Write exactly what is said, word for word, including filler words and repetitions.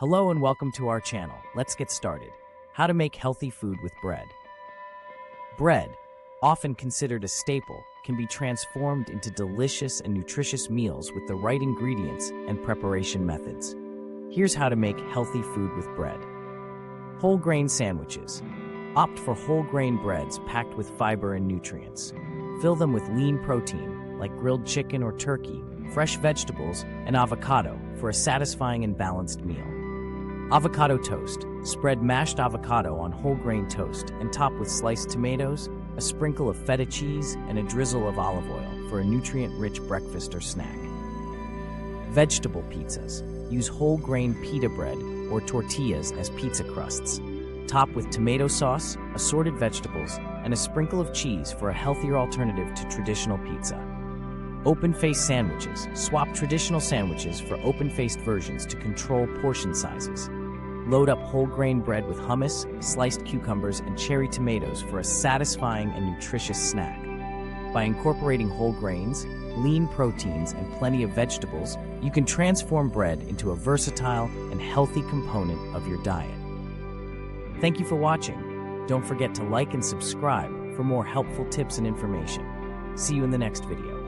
Hello and welcome to our channel. Let's get started. How to make healthy food with bread. Bread, often considered a staple, can be transformed into delicious and nutritious meals with the right ingredients and preparation methods. Here's how to make healthy food with bread. Whole grain sandwiches. Opt for whole grain breads packed with fiber and nutrients. Fill them with lean protein, like grilled chicken or turkey, fresh vegetables, and avocado for a satisfying and balanced meal. Avocado toast. Spread mashed avocado on whole grain toast and top with sliced tomatoes, a sprinkle of feta cheese, and a drizzle of olive oil for a nutrient-rich breakfast or snack. Vegetable pizzas. Use whole grain pita bread or tortillas as pizza crusts. Top with tomato sauce, assorted vegetables, and a sprinkle of cheese for a healthier alternative to traditional pizza. Open-faced sandwiches. Swap traditional sandwiches for open-faced versions to control portion sizes. Load up whole grain bread with hummus, sliced cucumbers, and cherry tomatoes for a satisfying and nutritious snack. By incorporating whole grains, lean proteins, and plenty of vegetables, you can transform bread into a versatile and healthy component of your diet. Thank you for watching. Don't forget to like and subscribe for more helpful tips and information. See you in the next video.